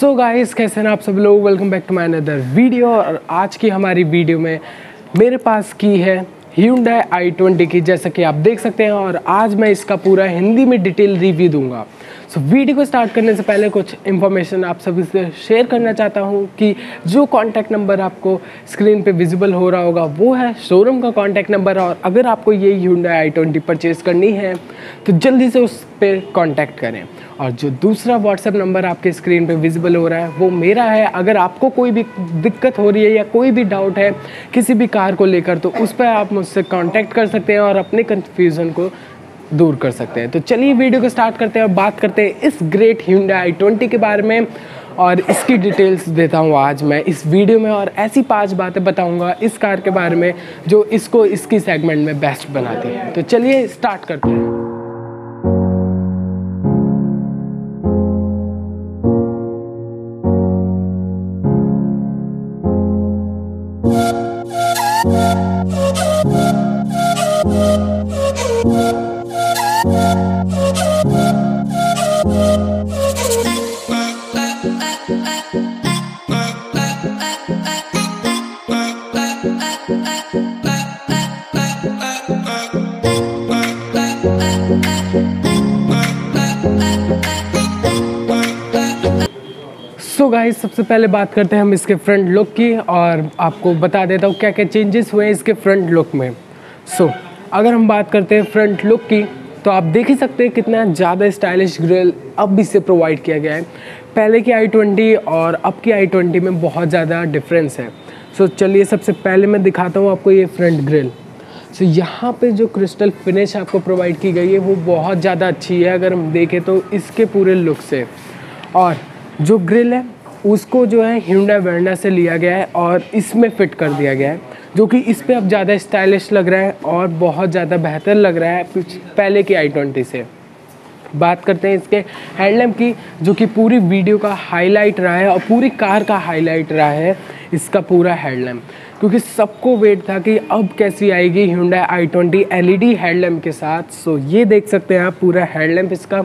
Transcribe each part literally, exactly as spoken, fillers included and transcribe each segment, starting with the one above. So guys, कैसे हैं आप सब लोग। Welcome back to my another video. और आज की हमारी वीडियो में मेरे पास की है Hyundai i ट्वेंटी की, जैसा कि आप देख सकते हैं। और आज मैं इसका पूरा हिंदी में डिटेल रिव्यू दूंगा। सो so, वीडियो को स्टार्ट करने से पहले कुछ इन्फॉर्मेशन आप सभी से शेयर करना चाहता हूं कि जो कॉन्टैक्ट नंबर आपको स्क्रीन पे विजिबल हो रहा होगा वो है शोरूम का कॉन्टैक्ट नंबर। और अगर आपको ये Hyundai i ट्वेंटी परचेज़ करनी है तो जल्दी से उस पर कॉन्टैक्ट करें। और जो दूसरा व्हाट्सएप नंबर आपके स्क्रीन पे विजिबल हो रहा है वो मेरा है। अगर आपको कोई भी दिक्कत हो रही है या कोई भी डाउट है किसी भी कार को लेकर तो उस पर आप मुझसे कांटेक्ट कर सकते हैं और अपने कंफ्यूजन को दूर कर सकते हैं। तो चलिए वीडियो को स्टार्ट करते हैं और बात करते हैं इस ग्रेट Hyundai i ट्वेंटी के बारे में। और इसकी डिटेल्स देता हूँ आज मैं इस वीडियो में। और ऐसी पाँच बातें बताऊँगा इस कार के बारे में जो इसको इसकी सेगमेंट में बेस्ट बनाती है। तो चलिए स्टार्ट करते हैं। सो गाइस, सबसे पहले बात करते हैं हम इसके फ्रंट लुक की। और आपको बता देता हूँ क्या क्या चेंजेस हुए हैं इसके फ्रंट लुक में। सो so, अगर हम बात करते हैं फ्रंट लुक की तो आप देख ही सकते हैं कितना ज़्यादा स्टाइलिश ग्रिल अब इससे प्रोवाइड किया गया है। पहले की i ट्वेंटी और अब की i ट्वेंटी में बहुत ज़्यादा डिफरेंस है। सो so, चलिए सबसे पहले मैं दिखाता हूँ आपको ये फ्रंट ग्रिल। सो so, यहाँ पे जो क्रिस्टल फिनिश आपको प्रोवाइड की गई है वो बहुत ज़्यादा अच्छी है अगर हम देखें तो इसके पूरे लुक से। और जो ग्रिल है उसको जो है Hyundai Verna से लिया गया है और इसमें फिट कर दिया गया है, जो कि इस पे अब ज़्यादा स्टाइलिश लग रहा है और बहुत ज़्यादा बेहतर लग रहा है पहले की i ट्वेंटी से। बात करते हैं इसके हेडलैम्प की, जो कि पूरी वीडियो का हाईलाइट रहा है और पूरी कार का हाईलाइट रहा है इसका पूरा हेडलैम्प, क्योंकि सबको वेट था कि अब कैसी आएगी Hyundai i twenty LED headlamp के साथ। सो ये देख सकते हैं आप पूरा हेडलैम्प इसका,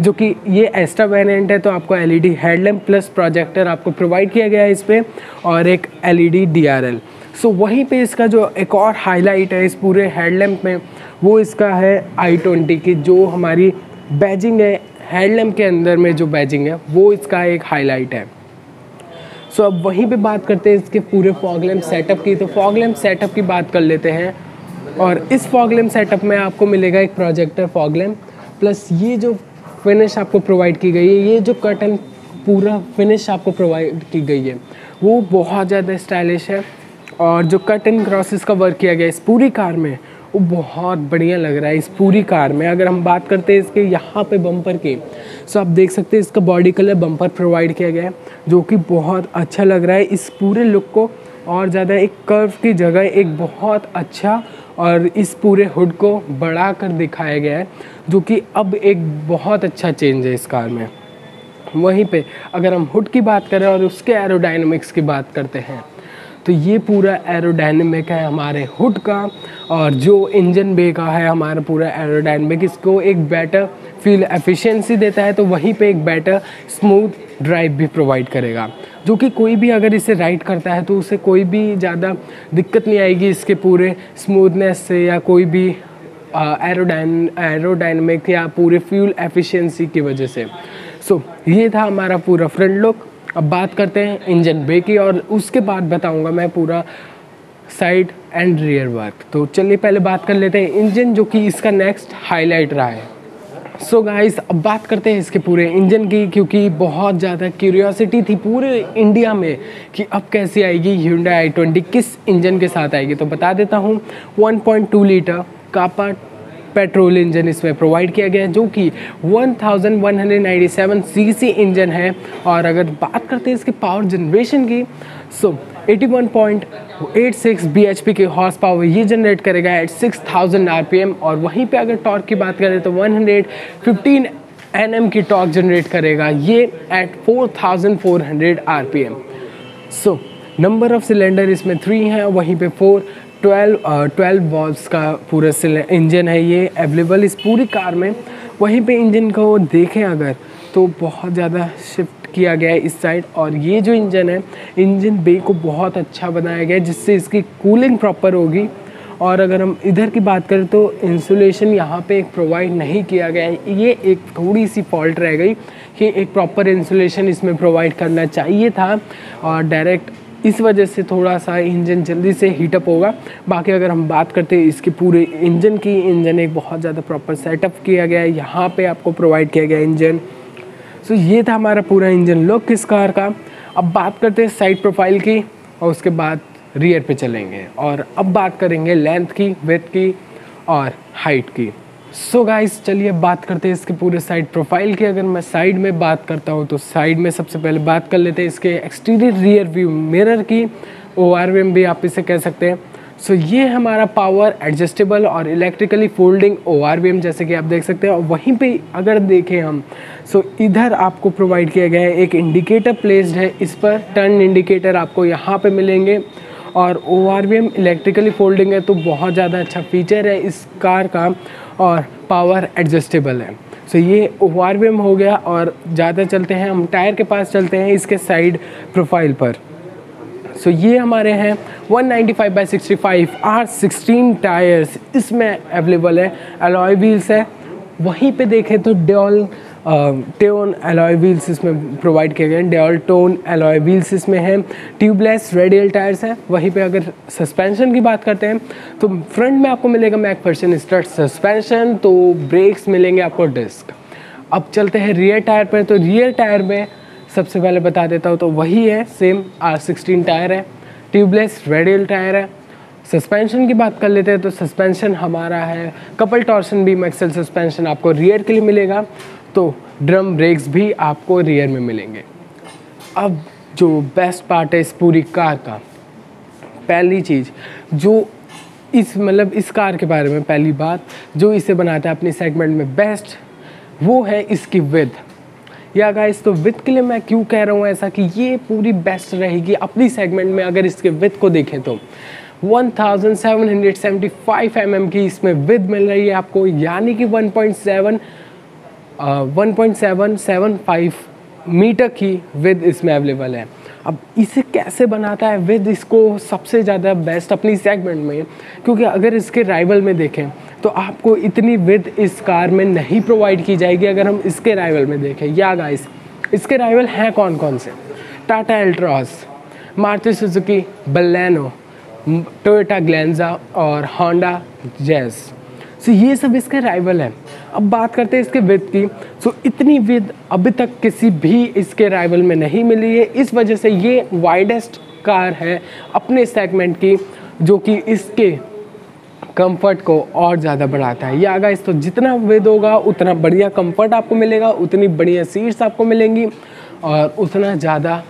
जो कि ये एक्स्ट्रा वेरिएंट है तो आपको एलईडी हेडलैम्प प्लस प्रोजेक्टर आपको प्रोवाइड किया गया है इस पर और एक एलईडी डीआरएल। सो वहीं पे इसका जो एक और हाईलाइट है इस पूरे हेडलैम्प में वो इसका है i ट्वेंटी की जो हमारी बैजिंग है हेडलैम्प के अंदर में, जो बैजिंग है वो इसका एक हाईलाइट है। सो so, अब वहीं पे बात करते हैं इसके पूरे फॉग लैम्प सेटअप की। तो फॉग लैम्प सेटअप की बात कर लेते हैं। और इस फॉग लैम्प सेटअप में आपको मिलेगा एक प्रोजेक्टर फॉग लैम्प प्लस ये जो फिनिश आपको प्रोवाइड की गई है, ये जो कर्टन पूरा फिनिश आपको प्रोवाइड की गई है वो बहुत ज़्यादा स्टाइलिश है। और जो कर्टन क्रॉसेस का वर्क किया गया है इस पूरी कार में वो बहुत बढ़िया लग रहा है इस पूरी कार में। अगर हम बात करते हैं इसके यहाँ पे बम्पर की, सो आप देख सकते हैं इसका बॉडी कलर बम्पर प्रोवाइड किया गया है जो कि बहुत अच्छा लग रहा है इस पूरे लुक को। और ज़्यादा एक कर्व की जगह एक बहुत अच्छा और इस पूरे हुड को बढ़ा कर दिखाया गया है, जो कि अब एक बहुत अच्छा चेंज है इस कार में। वहीं पर अगर हम हुड की बात करें और उसके एरोडाइनमिक्स की बात करते हैं तो ये पूरा एरोडायनेमिक है हमारे हुड का। और जो इंजन बे का है हमारा पूरा एरोडायनेमिक इसको एक बेटर फ्यूल एफिशिएंसी देता है, तो वहीं पे एक बेटर स्मूथ ड्राइव भी प्रोवाइड करेगा, जो कि कोई भी अगर इसे राइड करता है तो उसे कोई भी ज़्यादा दिक्कत नहीं आएगी इसके पूरे स्मूथनेस से या कोई भी एरोडाइन एरोडायनेमिक या पूरे फ्यूल एफिशिएंसी की वजह से। सो ये था हमारा पूरा फ्रंट लुक। अब बात करते हैं इंजन बे की और उसके बाद बताऊंगा मैं पूरा साइड एंड रियर वर्क। तो चलिए पहले बात कर लेते हैं इंजन, जो कि इसका नेक्स्ट हाईलाइट रहा है। सो so गाइस, अब बात करते हैं इसके पूरे इंजन की, क्योंकि बहुत ज़्यादा क्यूरियोसिटी थी पूरे इंडिया में कि अब कैसी आएगी Hyundai i ट्वेंटी, किस इंजन के साथ आएगी। तो बता देता हूँ one point two litre Kappa petrol engine इसमें प्रोवाइड किया गया है, जो कि one thousand one hundred ninety seven cc engine है। और अगर बात करते हैं इसके पावर जनरेशन की, so eighty one point eight six BHP के हॉर्स पावर ये जनरेट करेगा एट सिक्स थाउजेंड आरपीएम। और वहीं पे अगर टॉर्क की बात करें तो वन हंड्रेड फिफ्टीन एनएम की टॉर्क जनरेट करेगा ये eight four thousand four hundred RPM. So number of cylinder इसमें थ्री हैं, वहीं पे फोर ट्वेल्व ट्वेल्व वॉल्व्स का पूरा इंजन है ये अवेलेबल इस पूरी कार में। वहीं पे इंजन को देखें अगर तो बहुत ज़्यादा शिफ्ट किया गया है इस साइड। और ये जो इंजन है, इंजन बे को बहुत अच्छा बनाया गया है जिससे इसकी कूलिंग प्रॉपर होगी। और अगर हम इधर की बात करें तो इंसुलेशन यहाँ पे एक प्रोवाइड नहीं किया गया है, ये एक थोड़ी सी फॉल्ट रह गई कि एक प्रॉपर इंसुलेशन इसमें प्रोवाइड करना चाहिए था और डायरेक्ट इस वजह से थोड़ा सा इंजन जल्दी से हीटअप होगा। बाकी अगर हम बात करते हैं इसके पूरे इंजन की, इंजन एक बहुत ज़्यादा प्रॉपर सेटअप किया गया है, यहाँ पे आपको प्रोवाइड किया गया इंजन। सो ये था हमारा पूरा इंजन लुक इस कार का। अब बात करते हैं साइड प्रोफाइल की और उसके बाद रियर पे चलेंगे और अब बात करेंगे लेंथ की, विड्थ की और हाइट की। सो so गाइस, चलिए बात करते हैं इसके पूरे साइड प्रोफाइल की। अगर मैं साइड में बात करता हूँ तो साइड में सबसे पहले बात कर लेते हैं इसके एक्सटीरियर रियर व्यू मिरर की, ओआरवीएम भी आप इसे कह सकते हैं। सो so ये हमारा पावर एडजस्टेबल और इलेक्ट्रिकली फोल्डिंग ओआरवीएम जैसे कि आप देख सकते हैं। और वहीं पे अगर देखें हम सो so इधर आपको प्रोवाइड किया गया है एक इंडिकेटर प्लेस्ड है इस पर, टर्न इंडिकेटर आपको यहाँ पर मिलेंगे। और ओआरवीएम इलेक्ट्रिकली फोल्डिंग है तो बहुत ज़्यादा अच्छा फीचर है इस कार का और पावर एडजस्टेबल है। सो so, ये ओआरवीएम हो गया। और ज़्यादा चलते हैं हम टायर के पास, चलते हैं इसके साइड प्रोफाइल पर। सो so, ये हमारे हैं one ninety five by sixty five R sixteen tyres इसमें अवेलेबल है। अलॉय व्हील्स है, वहीं पे देखें तो डॉल टोन एलॉय व्हील्स इसमें प्रोवाइड किए गए हैं, डॉल टोन एलॉय व्हील्स इसमें हैं। ट्यूबलेस रेडियल टायर्स हैं। वहीं पे अगर सस्पेंशन की बात करते हैं तो फ्रंट में आपको मिलेगा मैकफर्सन स्ट्रट सस्पेंशन, तो ब्रेक्स मिलेंगे आपको डिस्क। अब चलते हैं रियर टायर पर, तो रियर टायर में सबसे पहले बता देता हूँ तो वही है सेम आर सिक्सटीन टायर है, ट्यूबलेस रेडियल टायर है। सस्पेंशन की बात कर लेते हैं तो सस्पेंशन हमारा है couple torsion beam axle suspension आपको रियर के लिए मिलेगा, तो ड्रम ब्रेक्स भी आपको रियर में मिलेंगे। अब जो बेस्ट पार्ट है इस पूरी कार का, पहली चीज़ जो इस मतलब इस कार के बारे में पहली बात जो इसे बनाता है अपने सेगमेंट में बेस्ट, वो है इसकी विड्थ। या गाइस, तो विड्थ के लिए मैं क्यों कह रहा हूँ ऐसा कि ये पूरी बेस्ट रहेगी अपनी सेगमेंट में, अगर इसके विड्थ को देखें तो one thousand seven hundred seventy five M M की इसमें विड्थ मिल रही है आपको, यानी कि one point seven one point seven seven five metre की विड्थ इसमें अवेलेबल है। अब इसे कैसे बनाता है विड्थ इसको सबसे ज़्यादा बेस्ट अपनी सेगमेंट में, क्योंकि अगर इसके राइवल में देखें तो आपको इतनी विड्थ इस कार में नहीं प्रोवाइड की जाएगी। अगर हम इसके राइवल में देखें, या गाइस इसके राइवल हैं कौन कौन से, Tata Altroz, Maruti Suzuki Baleno, Toyota Glanza और होंडा जैज़। सो ये सब इसके राइवल हैं। अब बात करते हैं इसके विड्थ की। सो so, इतनी विड्थ अभी तक किसी भी इसके राइवल में नहीं मिली है, इस वजह से ये वाइडेस्ट कार है अपने सेगमेंट की, जो कि इसके कंफर्ट को और ज़्यादा बढ़ाता है। या गाइस, तो जितना विड्थ होगा उतना बढ़िया कंफर्ट आपको मिलेगा, उतनी बढ़िया सीट्स आपको मिलेंगी और उतना ज़्यादा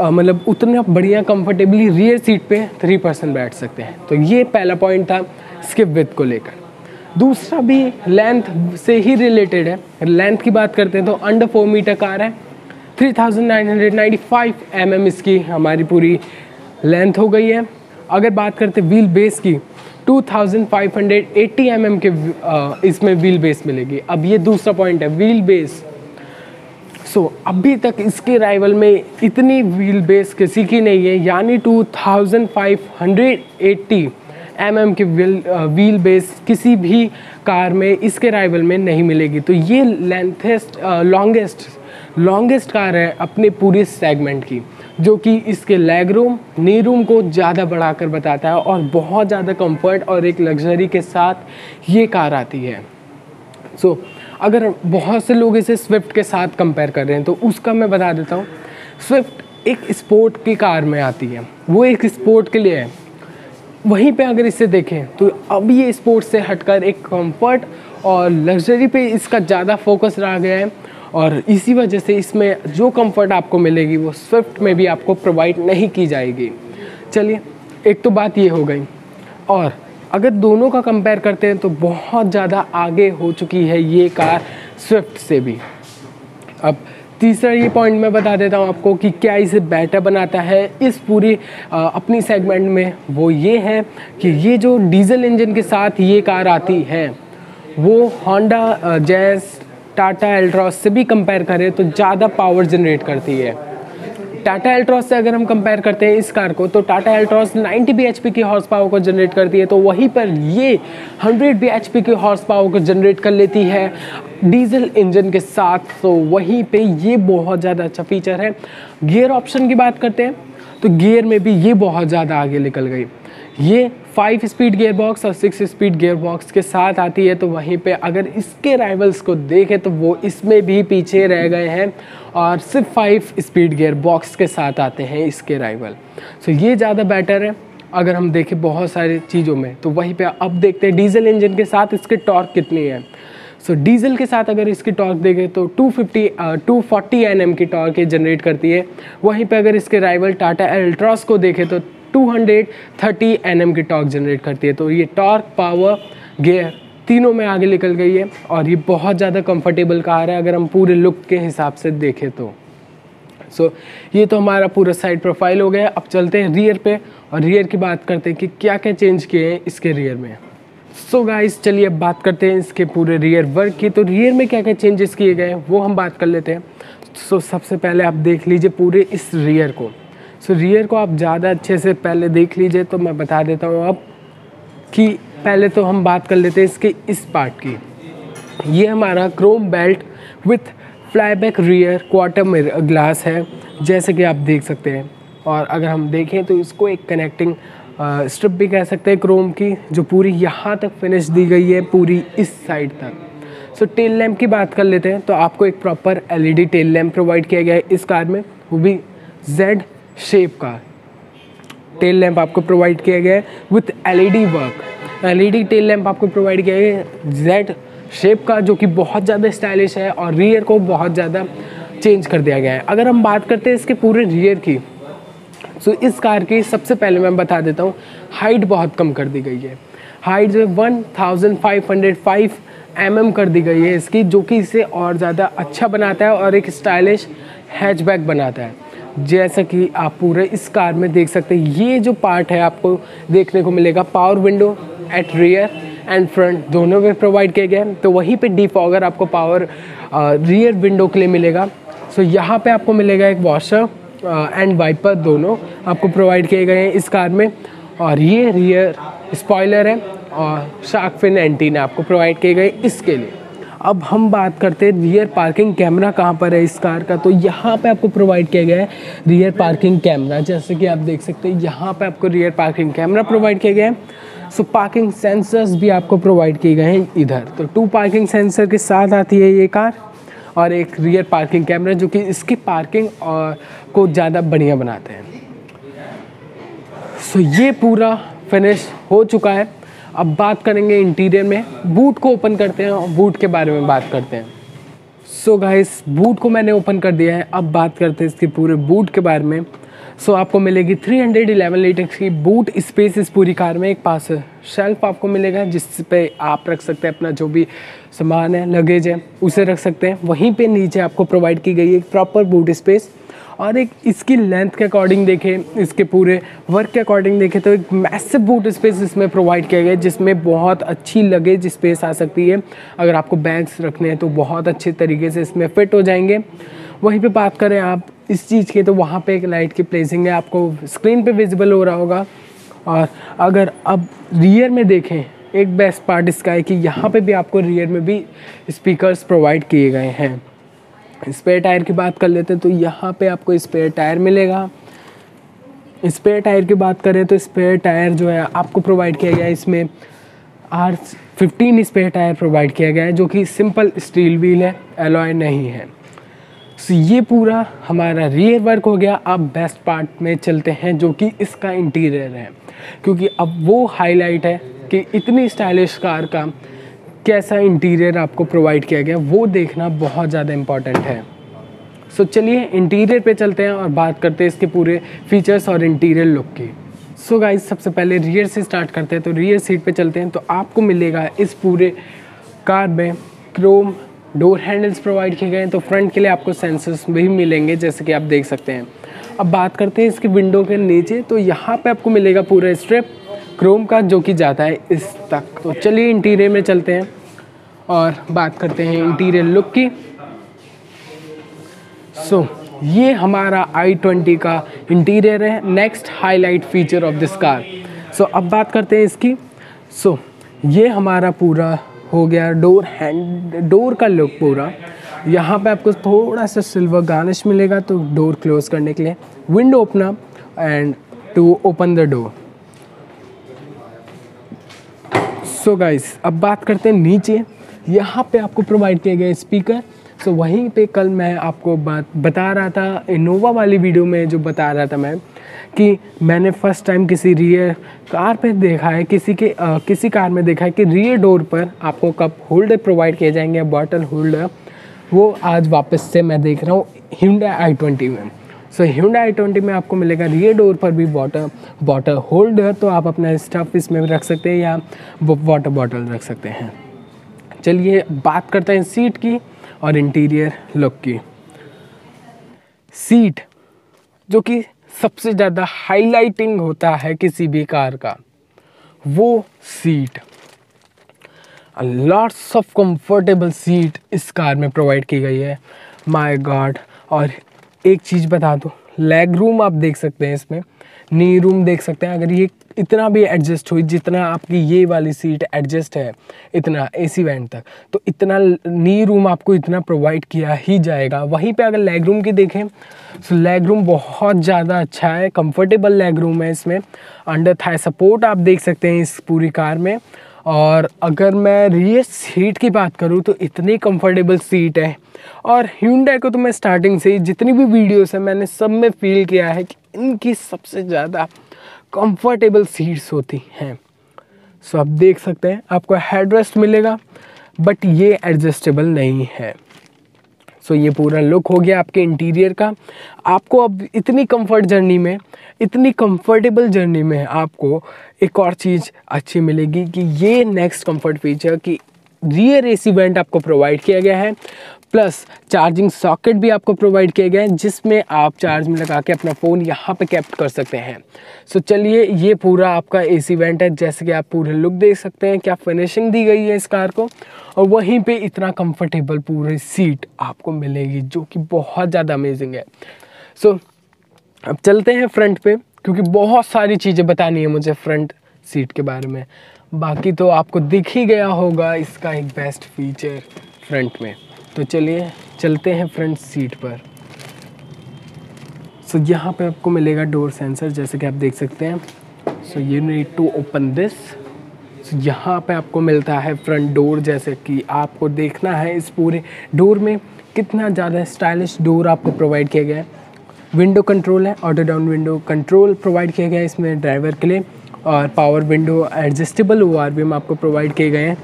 मतलब उतना बढ़िया कंफर्टेबली रियर सीट पे थ्री पर्सन बैठ सकते हैं। तो ये पहला पॉइंट था इसके विड्थ को लेकर। दूसरा भी लेंथ से ही रिलेटेड है। लेंथ की बात करते हैं तो अंडर फोर मीटर कार है, three thousand nine hundred ninety five M M इसकी हमारी पूरी लेंथ हो गई है। अगर बात करते व्हील बेस की, two thousand five hundred eighty M M के इसमें व्हील बेस मिलेगी। अब ये दूसरा पॉइंट है, व्हील बेस। सो so, अभी तक इसके राइवल में इतनी व्हील बेस किसी की नहीं है, यानी two thousand five hundred eighty M M की व्हील व्हील बेस किसी भी कार में इसके राइवल में नहीं मिलेगी। तो ये लेंथेस्ट लॉन्गेस्ट लॉन्गेस्ट कार है अपने पूरे सेगमेंट की, जो कि इसके लेग रूम, नी रूम को ज़्यादा बढ़ाकर बताता है और बहुत ज़्यादा कंफर्ट और एक लग्जरी के साथ ये कार आती है। सो so, अगर बहुत से लोग इसे स्विफ्ट के साथ कंपेयर कर रहे हैं तो उसका मैं बता देता हूँ, स्विफ्ट एक स्पोर्ट की कार में आती है, वो एक स्पोर्ट के लिए है। वहीं पे अगर इसे देखें तो अब ये स्पोर्ट से हटकर एक कंफर्ट और लग्जरी पे इसका ज़्यादा फोकस रहा गया है, और इसी वजह से इसमें जो कंफर्ट आपको मिलेगी वो स्विफ्ट में भी आपको प्रोवाइड नहीं की जाएगी। चलिए, एक तो बात ये हो गई। और अगर दोनों का कंपेयर करते हैं तो बहुत ज़्यादा आगे हो चुकी है ये कार स्विफ्ट से भी। अब तीसरा ये पॉइंट मैं बता देता हूँ आपको कि क्या इसे बेटर बनाता है इस पूरी अपनी सेगमेंट में, वो ये है कि ये जो डीजल इंजन के साथ ये कार आती है वो होंडा जैज़, टाटा एल्ट्रॉज से भी कंपेयर करें तो ज़्यादा पावर जनरेट करती है। टाटा एल्ट्रॉज से अगर हम कंपेयर करते हैं इस कार को, तो Tata Altroz ninety B H P की हॉर्स पावर को जनरेट करती है, तो वहीं पर ये हंड्रेड बी एच पी की हॉर्स पावर को जनरेट कर लेती है डीजल इंजन के साथ। तो वहीं पे ये बहुत ज़्यादा अच्छा फीचर है। गियर ऑप्शन की बात करते हैं तो गियर में भी ये बहुत ज़्यादा आगे निकल गई। ये फाइव स्पीड गियर बॉक्स और सिक्स स्पीड गियर बॉक्स के साथ आती है, तो वहीं पे अगर इसके राइवल्स को देखें तो वो इसमें भी पीछे रह गए हैं और सिर्फ फाइव स्पीड गियर बॉक्स के साथ आते हैं इसके राइवल। सो ये ज़्यादा बेटर है अगर हम देखें बहुत सारी चीज़ों में। तो वहीं पे अब देखते हैं डीजल इंजन के साथ इसके टॉर्क कितनी है। सो so, डीजल के साथ अगर इसकी टॉर्क देखें तो two fifty two forty NM की टॉर्क ये जनरेट करती है। वहीं पे अगर इसके राइवल टाटा एल्ट्रॉज को देखें तो टू थर्टी एनएम की टॉर्क जनरेट करती है। तो ये टॉर्क, पावर, गियर तीनों में आगे निकल गई है और ये बहुत ज़्यादा कंफर्टेबल कार है अगर हम पूरे लुक के हिसाब से देखें तो। सो so, ये तो हमारा पूरा साइड प्रोफाइल हो गया। अब चलते हैं रियर पे और रियर की बात करते हैं कि क्या क्या चेंज किए हैं इसके रियर में। सो गाइस चलिए अब बात करते हैं इसके पूरे रियर वर्क की। तो रियर में क्या क्या चेंजेस किए गए हैं वो हम बात कर लेते हैं। सो so, सबसे पहले आप देख लीजिए पूरे इस रियर को। सो so, रियर को आप ज़्यादा अच्छे से पहले देख लीजिए तो मैं बता देता हूँ आप कि पहले तो हम बात कर लेते हैं इसके इस पार्ट की। ये हमारा chrome belt with flyback rear quarter mirror glass है जैसे कि आप देख सकते हैं। और अगर हम देखें तो इसको एक कनेक्टिंग स्ट्रिप भी कह सकते हैं क्रोम की, जो पूरी यहाँ तक फिनिश दी गई है पूरी इस साइड तक। सो टेल लैम्प की बात कर लेते हैं तो आपको एक proper LED tail lamp provide किया गया है इस कार में, वो भी जेड शेप का टेल लैम्प आपको प्रोवाइड किया गया है with LED work. LED tail lamp आपको प्रोवाइड किया गया है जेड शेप का, जो कि बहुत ज़्यादा स्टाइलिश है और रियर को बहुत ज़्यादा चेंज कर दिया गया है। अगर हम बात करते हैं इसके पूरे रियर की, सो so, इस कार की सबसे पहले मैं बता देता हूँ हाइट बहुत कम कर दी गई है। हाइट जो है one thousand five hundred five M M कर दी गई है इसकी, जो कि इसे और ज़्यादा अच्छा बनाता है और एक स्टाइलिश हैचबैक बनाता है जैसा कि आप पूरे इस कार में देख सकते हैं। ये जो पार्ट है आपको देखने को मिलेगा power window at rear and front दोनों में प्रोवाइड किया गया है। तो वहीं पे डिफॉगर आपको पावर रियर विंडो के लिए मिलेगा। सो so, यहाँ पे आपको मिलेगा एक वॉशर एंड वाइपर, दोनों आपको प्रोवाइड किए गए हैं इस कार में। और ये रियर स्पॉइलर है और शार्क फिन एंटीना आपको प्रोवाइड किए गए इसके लिए। अब हम बात करते हैं रियर पार्किंग कैमरा कहाँ पर है इस कार का। तो यहाँ पे आपको प्रोवाइड किया गया है रियर पार्किंग कैमरा, जैसे कि आप देख सकते हैं यहाँ पे आपको रियर पार्किंग कैमरा प्रोवाइड किया गया है। सो पार्किंग सेंसर्स भी आपको प्रोवाइड किए गए हैं इधर। तो टू पार्किंग सेंसर के साथ आती है ये कार और एक रियर पार्किंग कैमरा, जो कि इसकी पार्किंग और को ज़्यादा बढ़िया बनाते हैं। सो ये पूरा फिनिश हो चुका है। अब बात करेंगे इंटीरियर में। बूट को ओपन करते हैं और बूट के बारे में बात करते हैं। सो गाइस बूट को मैंने ओपन कर दिया है, अब बात करते हैं इसके पूरे बूट के बारे में। सो so, आपको मिलेगी थ्री हंड्रेड इलेवन लीटर की बूट स्पेस इस पूरी कार में। एक पास शेल्फ आपको मिलेगा जिस पे आप रख सकते हैं अपना जो भी सामान है, लगेज है, उसे रख सकते हैं। वहीं पे नीचे आपको प्रोवाइड की गई एक प्रॉपर बूट स्पेस। और एक इसकी लेंथ के अकॉर्डिंग देखें, इसके पूरे वर्क के अकॉर्डिंग देखें तो एक मैसिव बूट स्पेस इसमें प्रोवाइड किया गया है, जिसमें बहुत अच्छी लगेज स्पेस आ सकती है। अगर आपको बैग्स रखने हैं तो बहुत अच्छे तरीके से इसमें फिट हो जाएंगे। वहीं पे बात करें आप इस चीज़ की, तो वहाँ पे एक लाइट की प्लेसिंग है, आपको स्क्रीन पे विजिबल हो रहा होगा। और अगर अब रियर में देखें, एक बेस्ट पार्ट इसका है कि यहाँ पे भी आपको रियर में भी स्पीकर्स प्रोवाइड किए गए हैं। स्पेयर टायर की बात कर लेते हैं तो यहाँ पे आपको स्पेयर टायर मिलेगा। स्पेयर टायर की बात करें तो स्पेयर टायर जो है आपको प्रोवाइड किया गया है, इसमें R fifteen spare tyre provide किया गया है, जो कि सिंपल स्टील व्हील है, एलॉय नहीं है। सो so, ये पूरा हमारा रियर वर्क हो गया। अब बेस्ट पार्ट में चलते हैं जो कि इसका इंटीरियर है, क्योंकि अब वो हाईलाइट है कि इतनी स्टाइलिश कार का कैसा इंटीरियर आपको प्रोवाइड किया गया, वो देखना बहुत ज़्यादा इम्पॉर्टेंट है। सो so, चलिए इंटीरियर पे चलते हैं और बात करते हैं इसके पूरे फीचर्स और इंटीरियर लुक की। सो so, गाइज सबसे पहले रियर से स्टार्ट करते हैं। तो रियर सीट पर चलते हैं तो आपको मिलेगा इस पूरे कार में क्रोम डोर हैंडल्स प्रोवाइड किए गए हैं। तो फ्रंट के लिए आपको सेंसर्स भी मिलेंगे जैसे कि आप देख सकते हैं। अब बात करते हैं इसके विंडो के नीचे, तो यहाँ पे आपको मिलेगा पूरा स्ट्रिप क्रोम का, जो कि जाता है इस तक। तो चलिए इंटीरियर में चलते हैं और बात करते हैं इंटीरियर लुक की। सो so, ये हमारा आई ट्वेंटी का इंटीरियर है। Next highlight feature of this car. So अब बात करते हैं इसकी। सो so, ये हमारा पूरा हो गया डोर हैंड, डोर का लुक पूरा। यहाँ पे आपको थोड़ा सा सिल्वर गार्निश मिलेगा तो डोर क्लोज करने के लिए window opener and to open the door. So guys अब बात करते हैं नीचे। यहाँ पे आपको प्रोवाइड किए गए स्पीकर। सो so, वहीं पे कल मैं आपको बात बता रहा था, इनोवा वाली वीडियो में जो बता रहा था मैं, कि मैंने फ़र्स्ट टाइम किसी रियर कार पे देखा है, किसी के आ, किसी कार में देखा है कि रियर डोर पर आपको कप होल्डर प्रोवाइड किए जाएंगे, बॉटल होल्डर। वो आज वापस से मैं देख रहा हूँ Hyundai आई ट्वेंटी में। So so, Hyundai I twenty में आपको मिलेगा रियर डोर पर भी वाटर बॉटल होल्डर, तो आप अपना स्टफ इसमें रख सकते हैं या वाटर बॉटल रख सकते हैं। चलिए बात करते हैं सीट की और इंटीरियर लुक की। सीट जो कि सबसे ज़्यादा हाईलाइटिंग होता है किसी भी कार का, वो seat, lots of comfortable seat इस कार में प्रोवाइड की गई है। My God. और एक चीज़ बता दो, लेग रूम आप देख सकते हैं इसमें, नी रूम देख सकते हैं। अगर ये इतना भी एडजस्ट हुई, जितना आपकी ये वाली सीट एडजस्ट है, इतना एसी वेंट तक, तो इतना नी रूम आपको इतना प्रोवाइड किया ही जाएगा। वहीं पे अगर लेग रूम की देखें, सो लेग रूम बहुत ज़्यादा अच्छा है, कंफर्टेबल लेग रूम है इसमें। अंडर थाई सपोर्ट आप देख सकते हैं इस पूरी कार में। और अगर मैं रियर सीट की बात करूं तो इतनी कंफर्टेबल सीट है। और Hyundai को तो मैं स्टार्टिंग से ही जितनी भी वीडियोस हैं मैंने सब में फील किया है कि इनकी सबसे ज़्यादा कंफर्टेबल सीट्स होती हैं। सो आप देख सकते हैं आपको हेडरेस्ट मिलेगा, बट ये एडजस्टेबल नहीं है। सो ये पूरा लुक हो गया आपके इंटीरियर का। आपको अब इतनी कंफर्ट जर्नी में, इतनी कंफर्टेबल जर्नी में आपको एक और चीज़ अच्छी मिलेगी कि ये नेक्स्ट कंफर्ट फीचर कि रियर एसी वेंट आपको प्रोवाइड किया गया है, प्लस चार्जिंग सॉकेट भी आपको प्रोवाइड किया गया है, जिसमें आप चार्ज में लगा के अपना फ़ोन यहाँ पे कैप्ट कर सकते हैं। सो चलिए ये पूरा आपका एसी वेंट है, जैसे कि आप पूरे लुक देख सकते हैं क्या फिनिशिंग दी गई है इस कार को। और वहीं पे इतना कंफर्टेबल पूरी सीट आपको मिलेगी, जो कि बहुत ज़्यादा अमेजिंग है। सो अब चलते हैं फ्रंट पे, क्योंकि बहुत सारी चीज़ें बतानी है मुझे फ्रंट सीट के बारे में। बाकी तो आपको दिख ही गया होगा इसका एक बेस्ट फीचर फ्रंट में। तो चलिए चलते हैं फ्रंट सीट पर। सो so, यहाँ पे आपको मिलेगा डोर सेंसर, जैसे कि आप देख सकते हैं। So you need to open this. So यहाँ पे आपको मिलता है फ्रंट डोर, जैसे कि आपको देखना है इस पूरे डोर में कितना ज़्यादा स्टाइलिश डोर आपको प्रोवाइड किया गया है। विंडो कंट्रोल है, auto down window control provide किया गया है इसमें ड्राइवर के लिए, और power window adjustable O R V में आपको प्रोवाइड किए गए हैं।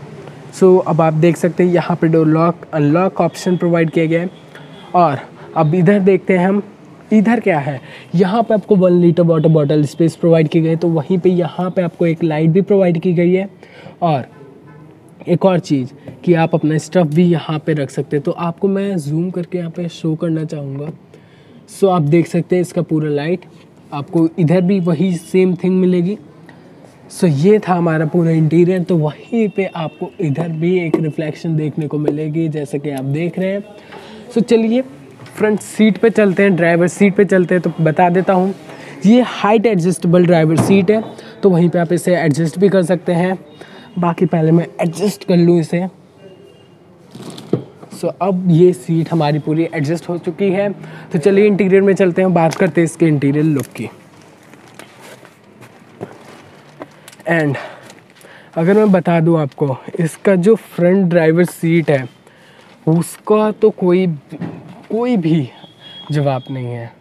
सो so, अब आप देख सकते हैं यहाँ पर door lock unlock option provide किया गया है। और अब इधर देखते हैं हम, इधर क्या है। यहाँ पे आपको one litre water bottle space provide की गई है, तो वहीं पे यहाँ पे आपको एक लाइट भी प्रोवाइड की गई है। और एक और चीज़ कि आप अपना स्टफ भी यहाँ पे रख सकते हैं। तो आपको मैं जूम करके यहाँ पे शो करना चाहूँगा। सो so, आप देख सकते हैं इसका पूरा लाइट। आपको इधर भी वही सेम थिंग मिलेगी। सो so, ये था हमारा पूरा इंटीरियर। तो वहीं पे आपको इधर भी एक रिफ्लेक्शन देखने को मिलेगी, जैसे कि आप देख रहे हैं। सो so, चलिए फ्रंट सीट पे चलते हैं, ड्राइवर सीट पे चलते हैं। तो बता देता हूँ, ये हाइट एडजस्टेबल ड्राइवर सीट है, तो वहीं पे आप इसे एडजस्ट भी कर सकते हैं। बाकी पहले मैं एडजस्ट कर लूँ इसे। सो so, अब ये सीट हमारी पूरी एडजस्ट हो चुकी है। तो चलिए इंटीरियर में चलते हैं, बात करते हैं इसके इंटीरियर लुक की। एंड अगर मैं बता दूं आपको, इसका जो फ्रंट ड्राइवर सीट है उसका तो कोई कोई भी जवाब नहीं है,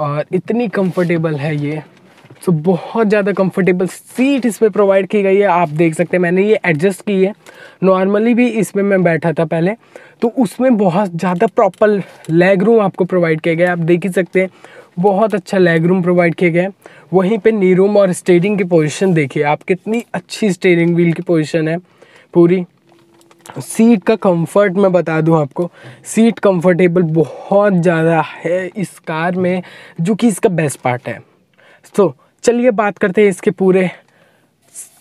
और इतनी कंफर्टेबल है ये। सो so, बहुत ज़्यादा कंफर्टेबल सीट इस पर प्रोवाइड की गई है। आप देख सकते हैं मैंने ये एडजस्ट की है। नॉर्मली भी इसमें मैं बैठा था पहले, तो उसमें बहुत ज़्यादा प्रॉपर लेग रूम आपको प्रोवाइड किया गया। आप देख ही सकते हैं बहुत अच्छा लेग रूम प्रोवाइड किया गया है। वहीं पे नी रूम और स्टीयरिंग की पोजीशन देखिए आप, कितनी अच्छी स्टीयरिंग व्हील की पोजीशन है। पूरी सीट का कंफर्ट मैं बता दूं आपको, सीट कंफर्टेबल बहुत ज़्यादा है इस कार में, जो कि इसका बेस्ट पार्ट है। तो चलिए बात करते हैं इसके पूरे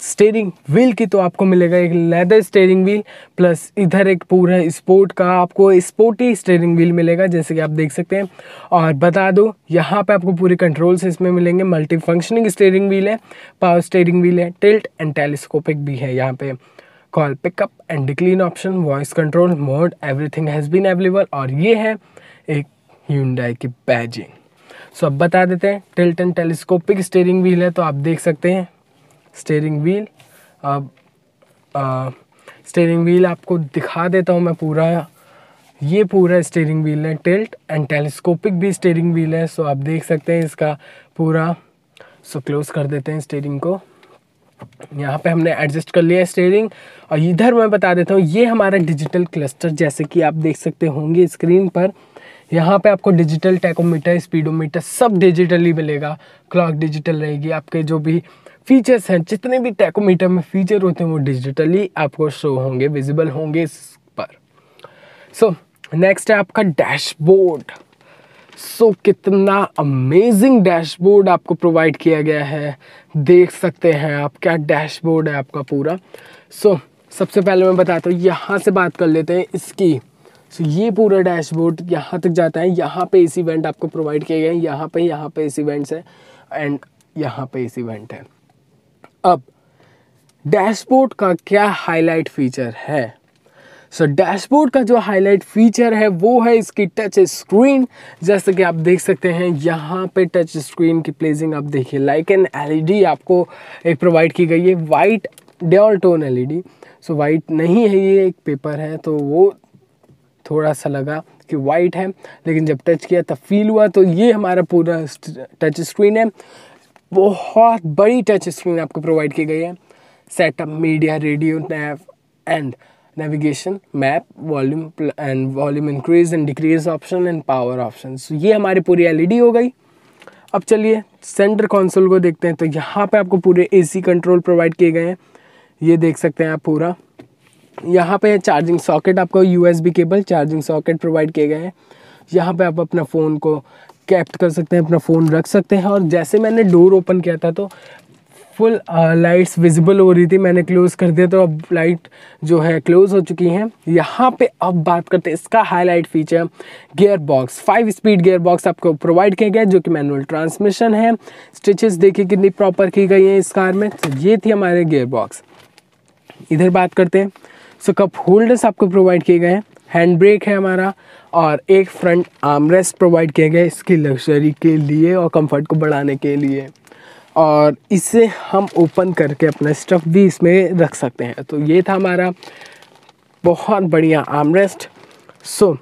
स्टेयरिंग व्हील की तो आपको मिलेगा एक लेदर स्टेयरिंग व्हील, प्लस इधर एक पूरा स्पोर्ट का आपको स्पोर्टी स्टेयरिंग व्हील मिलेगा जैसे कि आप देख सकते हैं। और बता दो यहाँ पे आपको पूरे कंट्रोल्स इसमें मिलेंगे, मल्टी फंक्शनिंग स्टेयरिंग व्हील है, पावर स्टेयरिंग व्हील है, टिल्ट एंड टेलीस्कोपिक भी है। यहाँ पे call pickup and decline option, voice control mode, everything has been available. और ये है एक Hyundai की बैजिंग। सो so, अब बता देते हैं tilt and telescopic steering wheel है तो आप देख सकते हैं स्टेयरिंग व्हील। अब स्टेयरिंग व्हील आपको दिखा देता हूँ मैं पूरा, ये पूरा स्टेयरिंग व्हील है, टिल्ट एंड टेलीस्कोपिक भी स्टेयरिंग व्हील है। सो so, आप देख सकते हैं इसका पूरा। सो so, क्लोज कर देते हैं स्टेयरिंग को, यहाँ पे हमने एडजस्ट कर लिया स्टेयरिंग। और इधर मैं बता देता हूँ ये हमारा डिजिटल क्लस्टर, जैसे कि आप देख सकते होंगे स्क्रीन पर। यहाँ पे आपको डिजिटल टैकोमीटर, स्पीडोमीटर सब डिजिटली मिलेगा, क्लॉक डिजिटल रहेगी, आपके जो भी फीचर्स हैं जितने भी टैकोमीटर में फीचर होते हैं वो डिजिटली आपको शो होंगे, विजिबल होंगे इस पर। सो नेक्स्ट है आपका डैशबोर्ड। सो so, कितना अमेजिंग डैशबोर्ड आपको प्रोवाइड किया गया है, देख सकते हैं आप क्या डैशबोर्ड है आपका पूरा। सो so, सबसे पहले मैं बताता हूँ, यहाँ से बात कर लेते हैं इसकी। सो so, ये पूरा डैशबोर्ड यहाँ तक जाता है, यहाँ पे एसी वेंट आपको प्रोवाइड किए गए हैं, यहाँ पे यहाँ पे एसी वेंट्स है एंड यहाँ पे एसी वेंट है। अब डैशबोर्ड का क्या हाईलाइट फीचर है? सो so, डैशबोर्ड का जो हाईलाइट फीचर है वो है इसकी टच स्क्रीन। जैसे कि आप देख सकते हैं यहाँ पे टच स्क्रीन की प्लेसिंग आप देखिए, लाइक एन एलईडी आपको एक प्रोवाइड की गई है, white dual tone LED. So white नहीं है, ये एक पेपर है तो वो थोड़ा सा लगा कि वाइट है, लेकिन जब टच किया तब फील हुआ। तो ये हमारा पूरा टच स्क्रीन है, बहुत बड़ी टच स्क्रीन आपको प्रोवाइड की गई है। Setup, media, radio, nav and navigation, map, volume and volume increase and decrease option and power option. ये हमारी पूरी एलईडी हो गई। अब चलिए सेंटर कंसोल को देखते हैं। तो यहाँ पे आपको पूरे एसी कंट्रोल प्रोवाइड किए गए हैं, ये देख सकते हैं आप पूरा। यहाँ पे चार्जिंग सॉकेट, आपको USB cable, charging socket provide किए गए हैं। यहाँ पे आप अपना फ़ोन को कैप्ट कर सकते हैं, अपना फ़ोन रख सकते हैं। और जैसे मैंने डोर ओपन किया था तो फुल लाइट्स विजिबल हो रही थी, मैंने क्लोज़ कर दिया तो अब लाइट जो है क्लोज़ हो चुकी हैं। यहाँ पे अब बात करते हैं इसका highlight feature, gear box. Five speed gear box आपको प्रोवाइड किया गया जो कि मैनुअल ट्रांसमिशन है। स्टिचेस देखिए कितनी प्रॉपर की गई हैं इस कार में। तो ये थी हमारे गियर बॉक्स। इधर बात करते हैं, सो कप होल्डर्स आपको प्रोवाइड किए गए हैं, हैंड ब्रेक है हमारा, और एक फ्रंट आर्मरेस्ट प्रोवाइड किया गया इसकी लग्जरी के लिए और कम्फर्ट को बढ़ाने के लिए। और इसे हम ओपन करके अपना स्टफ भी इसमें रख सकते हैं। तो ये था हमारा बहुत बढ़िया आर्मरेस्ट। सो so,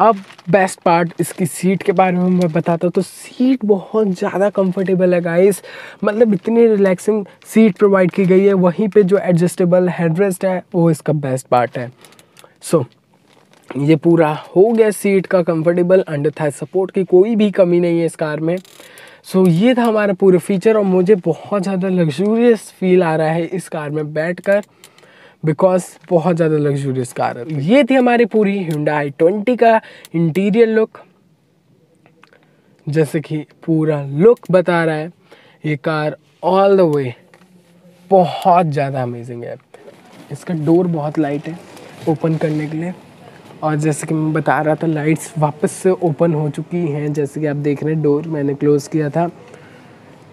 अब बेस्ट पार्ट इसकी सीट के बारे में मैं बताता हूँ। तो सीट बहुत ज़्यादा कंफर्टेबल है गाइस, मतलब इतनी रिलैक्सिंग सीट प्रोवाइड की गई है। वहीं पे जो एडजस्टेबल हेडरेस्ट है वो इसका बेस्ट पार्ट है। सो so, ये पूरा हो गया सीट का कंफर्टेबल, अंडर थाई सपोर्ट की कोई भी कमी नहीं है इस कार में। सो so, ये था हमारा पूरा फीचर। और मुझे बहुत ज़्यादा लग्जूरियस फील आ रहा है इस कार में बैठकर, बिकॉज बहुत ज़्यादा लग्जूरियस कार है। ये थी हमारी पूरी Hyundai i ट्वेंटी का इंटीरियर लुक, जैसे कि पूरा लुक बता रहा है। ये कार ऑल द वे बहुत ज़्यादा अमेजिंग है। इसका डोर बहुत लाइट है ओपन करने के लिए, और जैसे कि मैं बता रहा था लाइट्स वापस से ओपन हो चुकी हैं। जैसे कि आप देख रहे हैं डोर मैंने क्लोज़ किया था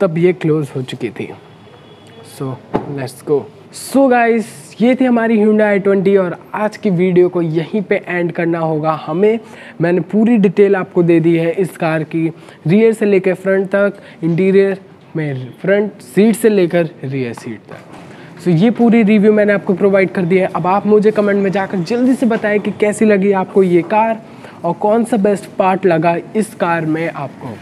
तब ये क्लोज़ हो चुकी थी। So let's go. So guys, ये थी हमारी Hyundai i ट्वेंटी और आज की वीडियो को यहीं पे एंड करना होगा हमें। मैंने पूरी डिटेल आपको दे दी है इस कार की, रियर से लेकर फ्रंट तक, इंटीरियर में फ्रंट सीट से लेकर रियर सीट तक। सो so, ये पूरी रिव्यू मैंने आपको प्रोवाइड कर दी है। अब आप मुझे कमेंट में जाकर जल्दी से बताएं कि कैसी लगी आपको ये कार और कौन सा बेस्ट पार्ट लगा इस कार में आपको।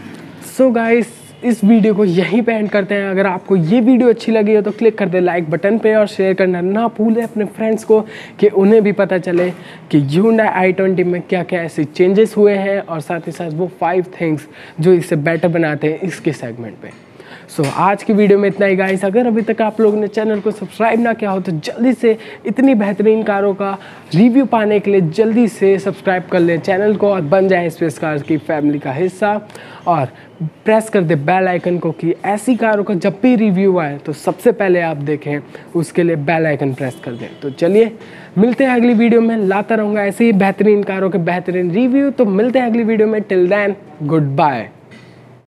सो so गाइस, इस वीडियो को यहीं पे एंड करते हैं। अगर आपको ये वीडियो अच्छी लगी हो तो क्लिक कर दें लाइक बटन पे और शेयर करना ना भूलें अपने फ्रेंड्स को, कि उन्हें भी पता चले कि Hyundai i ट्वेंटी में क्या क्या ऐसे चेंजेस हुए हैं और साथ ही साथ वो फाइव थिंग्स जो इसे बेटर बनाते हैं इसके सेगमेंट पर। सो so, आज की वीडियो में इतना ही गाइस। अगर अभी तक आप लोगों ने चैनल को सब्सक्राइब ना किया हो तो जल्दी से इतनी बेहतरीन कारों का रिव्यू पाने के लिए जल्दी से सब्सक्राइब कर लें चैनल को और बन जाए एसपीएस कार्स की फैमिली का हिस्सा। और प्रेस कर दे बेल आइकन को कि ऐसी कारों का जब भी रिव्यू आए तो सबसे पहले आप देखें, उसके लिए बेल आइकन प्रेस कर दें। तो चलिए मिलते हैं अगली वीडियो में, लाता रहूँगा ऐसे ही बेहतरीन कारों के बेहतरीन रिव्यू। तो मिलते हैं अगली वीडियो में, टिल देन गुड बाय।